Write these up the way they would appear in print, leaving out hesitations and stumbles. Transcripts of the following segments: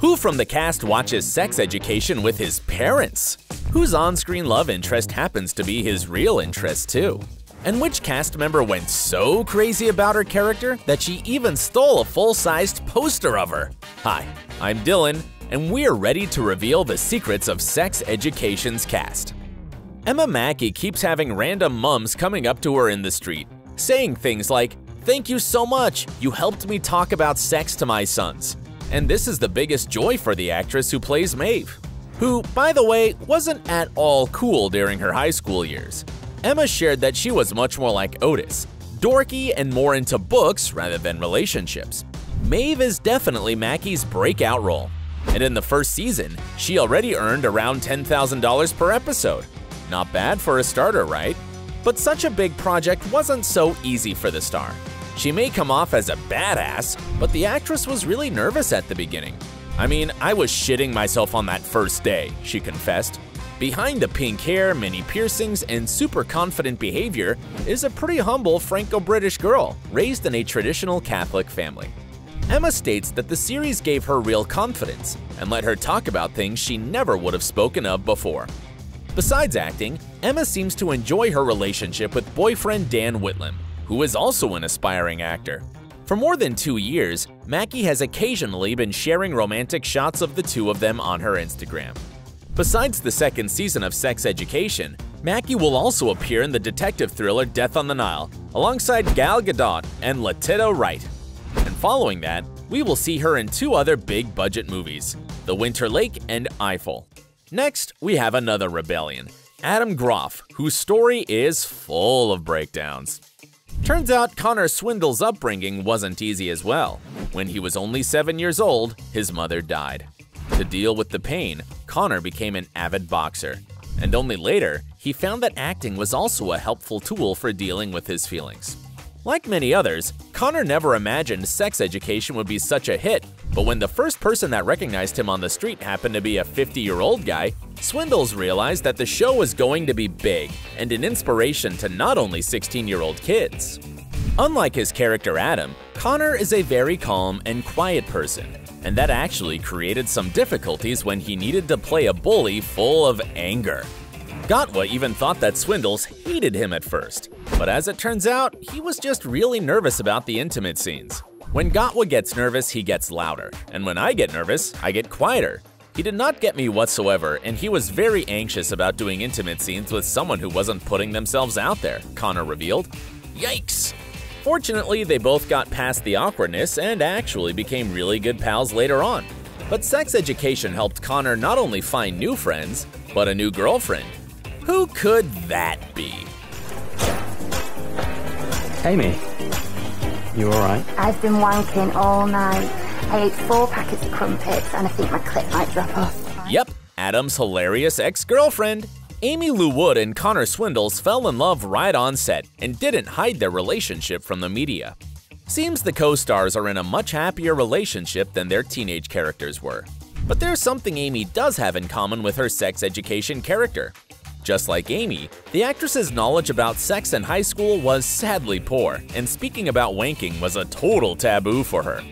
Who from the cast watches Sex Education with his parents? Whose on-screen love interest happens to be his real interest too? And which cast member went so crazy about her character that she even stole a full-sized poster of her? Hi, I'm Dylan, and we're ready to reveal the secrets of Sex Education's cast. Emma Mackey keeps having random mums coming up to her in the street, saying things like, "Thank you so much, you helped me talk about sex to my sons." And this is the biggest joy for the actress who plays Maeve, who, by the way, wasn't at all cool during her high school years. Emma shared that she was much more like Otis, dorky and more into books rather than relationships. Maeve is definitely Mackey's breakout role, and in the first season, she already earned around $10,000 per episode. Not bad for a starter, right? But such a big project wasn't so easy for the star. She may come off as a badass, but the actress was really nervous at the beginning. I mean, I was shitting myself on that first day, she confessed. Behind the pink hair, mini piercings, and super confident behavior is a pretty humble Franco-British girl raised in a traditional Catholic family. Emma states that the series gave her real confidence and let her talk about things she never would have spoken of before. Besides acting, Emma seems to enjoy her relationship with boyfriend Dan Whitlam, who is also an aspiring actor. For more than 2 years, Mackey has occasionally been sharing romantic shots of the two of them on her Instagram. Besides the second season of Sex Education, Mackey will also appear in the detective thriller Death on the Nile, alongside Gal Gadot and Letitia Wright. And following that, we will see her in 2 other big-budget movies, The Winter Lake and Eiffel. Next, we have another rebellion, Adam Groff, whose story is full of breakdowns. Turns out Connor Swindells' upbringing wasn't easy as well. When he was only 7 years old, his mother died. To deal with the pain, Connor became an avid boxer, and only later, he found that acting was also a helpful tool for dealing with his feelings. Like many others, Connor never imagined Sex Education would be such a hit, but when the first person that recognized him on the street happened to be a 50-year-old guy, Swindells realized that the show was going to be big and an inspiration to not only 16-year-old kids. Unlike his character Adam, Connor is a very calm and quiet person, and that actually created some difficulties when he needed to play a bully full of anger. Gatwa even thought that Swindells hated him at first, but as it turns out, he was just really nervous about the intimate scenes. When Gatwa gets nervous, he gets louder, and when I get nervous, I get quieter. He did not get me whatsoever, and he was very anxious about doing intimate scenes with someone who wasn't putting themselves out there, Connor revealed. Yikes! Fortunately, they both got past the awkwardness and actually became really good pals later on. But Sex Education helped Connor not only find new friends, but a new girlfriend. Who could that be? Aimee, you alright? I've been wanking all night. I ate 4 packets of crumpets, and I think my clip might drop off. Yep, Adam's hilarious ex-girlfriend. Aimee Lou Wood and Connor Swindells fell in love right on set and didn't hide their relationship from the media. Seems the co-stars are in a much happier relationship than their teenage characters were. But there's something Aimee does have in common with her Sex Education character. Just like Aimee, the actress's knowledge about sex in high school was sadly poor, and speaking about wanking was a total taboo for her.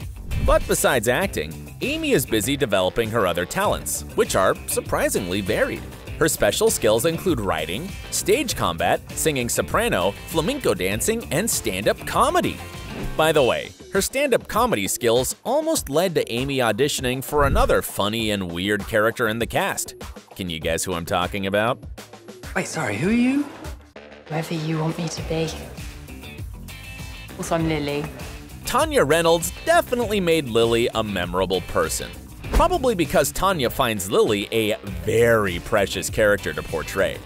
But besides acting, Aimee is busy developing her other talents, which are surprisingly varied. Her special skills include writing, stage combat, singing soprano, flamenco dancing, and stand-up comedy. By the way, her stand-up comedy skills almost led to Aimee auditioning for another funny and weird character in the cast. Can you guess who I'm talking about? Wait, sorry, who are you? Whoever you want me to be. Also, I'm Lily. Tanya Reynolds definitely made Lily a memorable person, probably because Tanya finds Lily a very precious character to portray.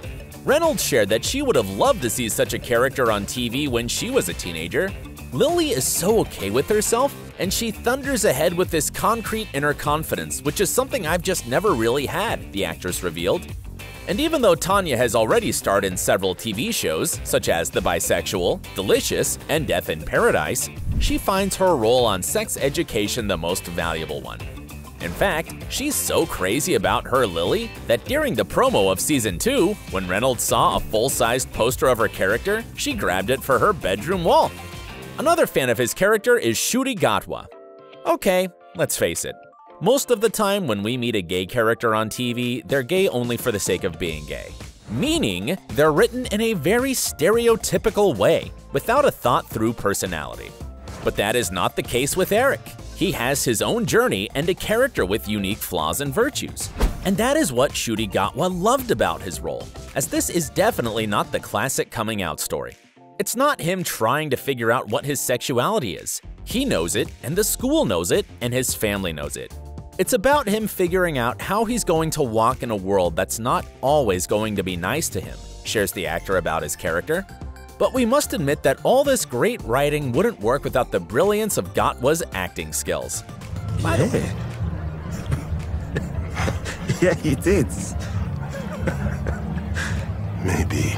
Reynolds shared that she would have loved to see such a character on TV when she was a teenager. Lily is so okay with herself, and she thunders ahead with this concrete inner confidence, which is something I've just never really had, the actress revealed. And even though Tanya has already starred in several TV shows, such as The Bisexual, Delicious, and Death in Paradise, she finds her role on Sex Education the most valuable one. In fact, she's so crazy about her Lily that during the promo of season 2, when Reynolds saw a full-sized poster of her character, she grabbed it for her bedroom wall. Another fan of his character is Ncuti Gatwa. Okay, let's face it. Most of the time when we meet a gay character on TV, they're gay only for the sake of being gay. Meaning, they're written in a very stereotypical way, without a thought-through personality. But that is not the case with Eric. He has his own journey and a character with unique flaws and virtues. And that is what Ncuti Gatwa loved about his role, as this is definitely not the classic coming out story. It's not him trying to figure out what his sexuality is. He knows it, and the school knows it, and his family knows it. It's about him figuring out how he's going to walk in a world that's not always going to be nice to him, shares the actor about his character. But we must admit that all this great writing wouldn't work without the brilliance of Gatwa's acting skills. By the way. Yeah, he did. Maybe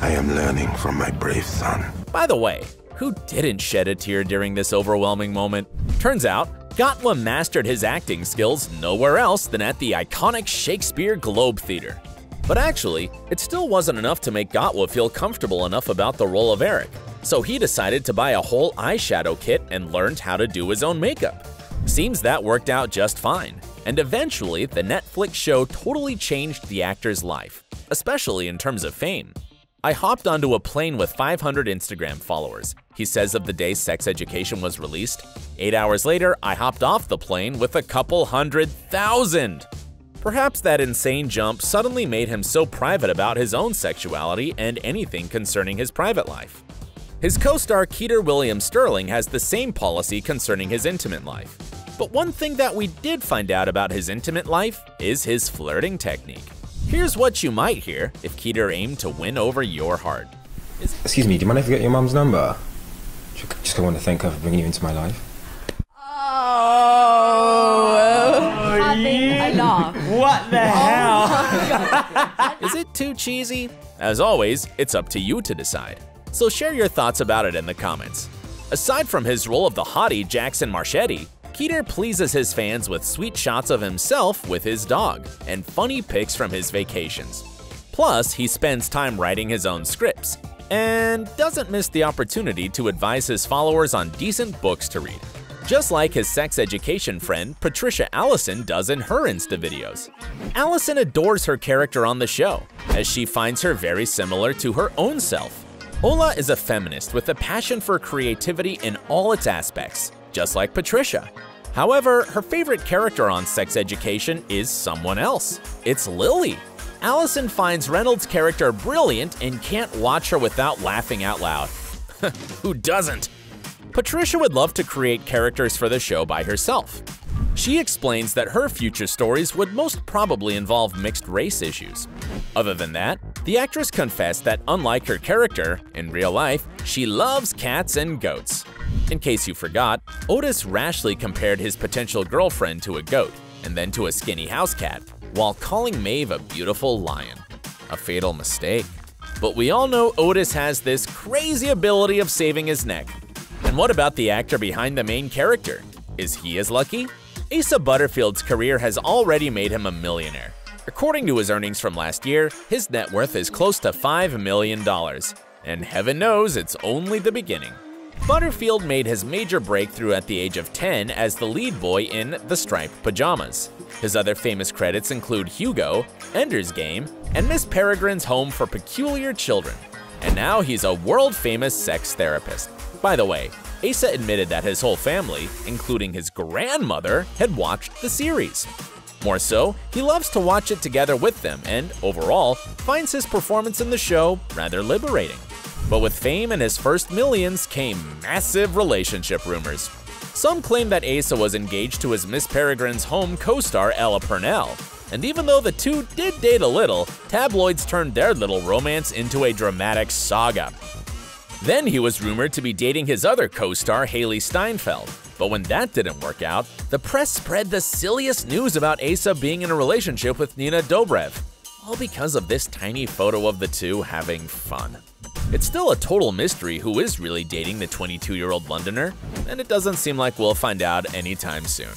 I am learning from my brave son. By the way, who didn't shed a tear during this overwhelming moment? Turns out, Gatwa mastered his acting skills nowhere else than at the iconic Shakespeare Globe Theater. But actually, it still wasn't enough to make Gatwa feel comfortable enough about the role of Eric, so he decided to buy a whole eyeshadow kit and learned how to do his own makeup. Seems that worked out just fine. And eventually, the Netflix show totally changed the actor's life, especially in terms of fame. I hopped onto a plane with 500 Instagram followers, he says of the day Sex Education was released. 8 hours later, I hopped off the plane with a couple 100,000. Perhaps that insane jump suddenly made him so private about his own sexuality and anything concerning his private life. His co-star Kedar Williams-Stirling has the same policy concerning his intimate life. But one thing that we did find out about his intimate life is his flirting technique. Here's what you might hear if Kedar aimed to win over your heart. Excuse me, do you mind if I get your mom's number? Just I want to thank her for bringing you into my life. Oh, having a laugh. What the hell? Is it too cheesy? As always, it's up to you to decide. So share your thoughts about it in the comments. Aside from his role of the hottie Jackson Marchetti, Kedar pleases his fans with sweet shots of himself with his dog and funny pics from his vacations. Plus, he spends time writing his own scripts and doesn't miss the opportunity to advise his followers on decent books to read, just like his sex education friend Patricia Allison does in her Insta videos. Allison adores her character on the show, as she finds her very similar to her own self. Ola is a feminist with a passion for creativity in all its aspects, just like Patricia. However, her favorite character on Sex Education is someone else. It's Lily. Allison finds Reynolds' character brilliant and can't watch her without laughing out loud. Who doesn't? Patricia would love to create characters for the show by herself. She explains that her future stories would most probably involve mixed race issues. Other than that, the actress confessed that unlike her character, in real life, she loves cats and goats. In case you forgot, Otis rashly compared his potential girlfriend to a goat and then to a skinny house cat, while calling Maeve a beautiful lion. A fatal mistake. But we all know Otis has this crazy ability of saving his neck. And what about the actor behind the main character? Is he as lucky? Asa Butterfield's career has already made him a millionaire. According to his earnings from last year, his net worth is close to $5 million. And heaven knows it's only the beginning. Butterfield made his major breakthrough at the age of 10 as the lead boy in The Striped Pajamas. His other famous credits include Hugo, Ender's Game, and Miss Peregrine's Home for Peculiar Children. And now he's a world-famous sex therapist. By the way, Asa admitted that his whole family, including his grandmother, had watched the series. More so, he loves to watch it together with them and, overall, finds his performance in the show rather liberating. But with fame and his first millions came massive relationship rumors. Some claim that Asa was engaged to his Miss Peregrine's Home co-star Ella Purnell. And even though the two did date a little, tabloids turned their little romance into a dramatic saga. Then he was rumored to be dating his other co-star Hailee Steinfeld. But when that didn't work out, the press spread the silliest news about Asa being in a relationship with Nina Dobrev. All because of this tiny photo of the two having fun. It's still a total mystery who is really dating the 22-year-old Londoner, and it doesn't seem like we'll find out anytime soon.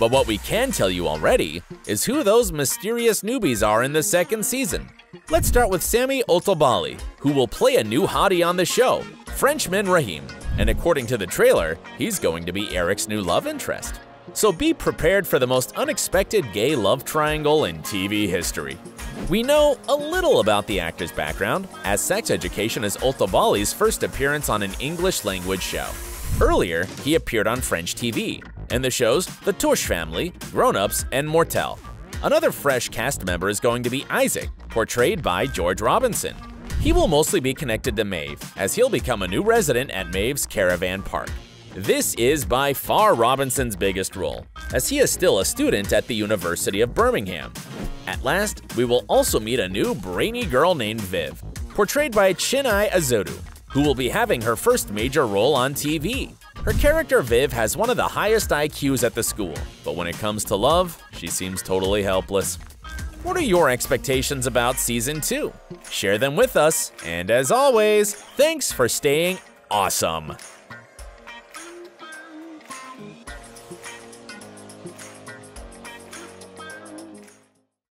But what we can tell you already is who those mysterious newbies are in the second season. Let's start with Sami Otabali, who will play a new hottie on the show, Frenchman Rahim, and according to the trailer, he's going to be Eric's new love interest. So be prepared for the most unexpected gay love triangle in TV history. We know a little about the actor's background, as sex education is Ohtavali's first appearance on an English-language show. Earlier, he appeared on French TV, in the shows The Touche Family, Grown Ups, and Mortel. Another fresh cast member is going to be Isaac, portrayed by George Robinson. He will mostly be connected to Maeve, as he'll become a new resident at Maeve's Caravan Park. This is by far Robinson's biggest role, as he is still a student at the University of Birmingham. At last, we will also meet a new brainy girl named Viv, portrayed by Chinai Azodu, who will be having her first major role on TV. Her character Viv has one of the highest IQs at the school, but when it comes to love, she seems totally helpless. What are your expectations about Season 2? Share them with us, and as always, thanks for staying awesome!